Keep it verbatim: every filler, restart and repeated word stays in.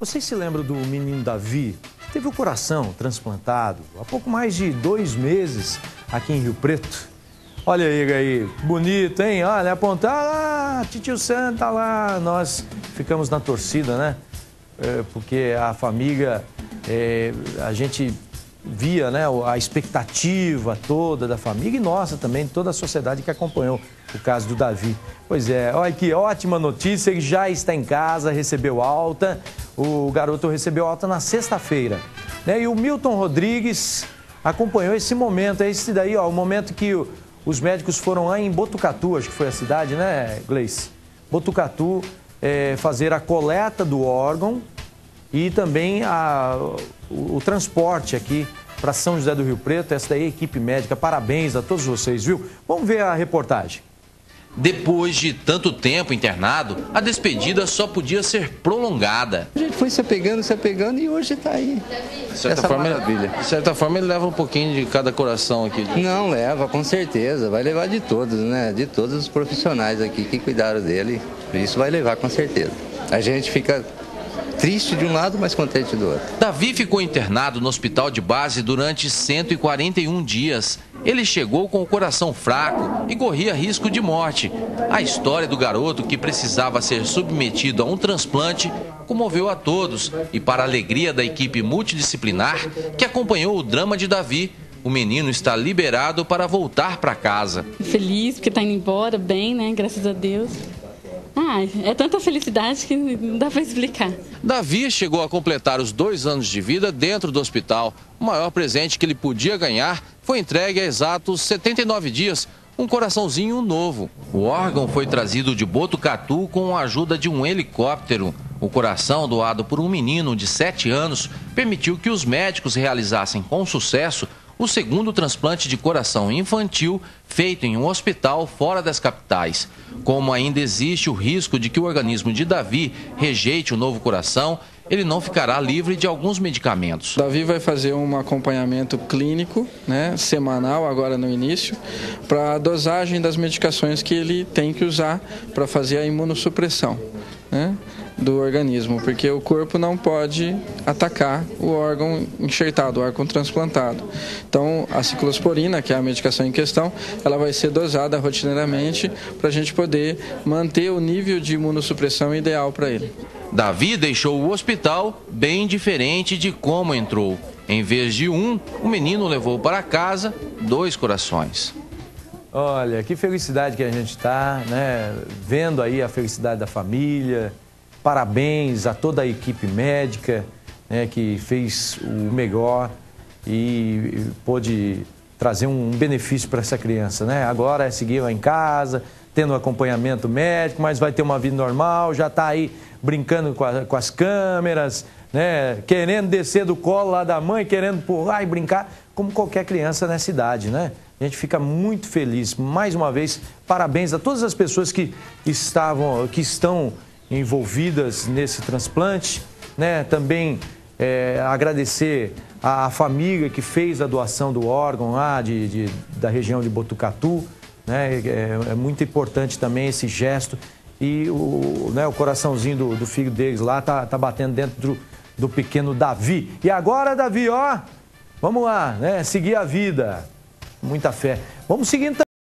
Vocês se lembram do menino Davi? Teve o coração transplantado há pouco mais de dois meses aqui em Rio Preto. Olha aí, aí, bonito, hein? Olha, apontar lá, titio Sam tá lá. Nós ficamos na torcida, né? É, porque a família, é, a gente via, né, a expectativa toda da família e nossa também, toda a sociedade que acompanhou o caso do Davi. Pois é, olha que ótima notícia, ele já está em casa, recebeu alta. O garoto recebeu alta na sexta-feira, né? E o Milton Rodrigues acompanhou esse momento, é esse daí, ó, o momento que o, os médicos foram lá em Botucatu, acho que foi a cidade, né, Gleice? Botucatu, é, fazer a coleta do órgão e também a, o, o transporte aqui para São José do Rio Preto. Essa daí é a equipe médica, parabéns a todos vocês, viu? Vamos ver a reportagem. Depois de tanto tempo internado, a despedida só podia ser prolongada. A gente foi se apegando, se apegando e hoje está aí. De certa, forma, maravilha. de certa forma, ele leva um pouquinho de cada coração aqui. Não leva, com certeza. Vai levar de todos, né? De todos os profissionais aqui que cuidaram dele. Isso vai levar, com certeza. A gente fica triste de um lado, mas contente do outro. Davi ficou internado no Hospital de Base durante cento e quarenta e um dias. Ele chegou com o coração fraco e corria risco de morte. A história do garoto que precisava ser submetido a um transplante comoveu a todos. E para a alegria da equipe multidisciplinar que acompanhou o drama de Davi, o menino está liberado para voltar para casa. Feliz porque está indo embora bem, né? Graças a Deus. Ah, é tanta felicidade que não dá para explicar. Davi chegou a completar os dois anos de vida dentro do hospital. O maior presente que ele podia ganhar foi entregue há exatos setenta e nove dias, um coraçãozinho novo. O órgão foi trazido de Botucatu com a ajuda de um helicóptero. O coração, doado por um menino de sete anos, permitiu que os médicos realizassem com sucesso o segundo transplante de coração infantil feito em um hospital fora das capitais. Como ainda existe o risco de que o organismo de Davi rejeite o novo coração, ele não ficará livre de alguns medicamentos. Davi vai fazer um acompanhamento clínico, né, semanal, agora no início, para a dosagem das medicações que ele tem que usar para fazer a imunossupressão, né, do organismo, porque o corpo não pode atacar o órgão enxertado, o órgão transplantado. Então, a ciclosporina, que é a medicação em questão, ela vai ser dosada rotineiramente para a gente poder manter o nível de imunossupressão ideal para ele. Davi deixou o hospital bem diferente de como entrou. Em vez de um, o menino levou para casa dois corações. Olha, que felicidade que a gente está, né? Vendo aí a felicidade da família. Parabéns a toda a equipe médica, né, que fez o melhor e pôde trazer um benefício para essa criança, né? Agora é seguir lá em casa, tendo acompanhamento médico, mas vai ter uma vida normal, já está aí brincando com, a, com as câmeras, né? Querendo descer do colo lá da mãe, querendo pular e brincar, como qualquer criança nessa idade, né? A gente fica muito feliz. Mais uma vez, parabéns a todas as pessoas que estavam, que estão envolvidas nesse transplante, né? Também é, agradecer à família que fez a doação do órgão lá de, de, da região de Botucatu, né? É, é muito importante também esse gesto e o, né, o coraçãozinho do, do filho deles lá tá, tá batendo dentro do, do pequeno Davi. E agora, Davi, ó, vamos lá, né? Seguir a vida, muita fé. Vamos seguir então.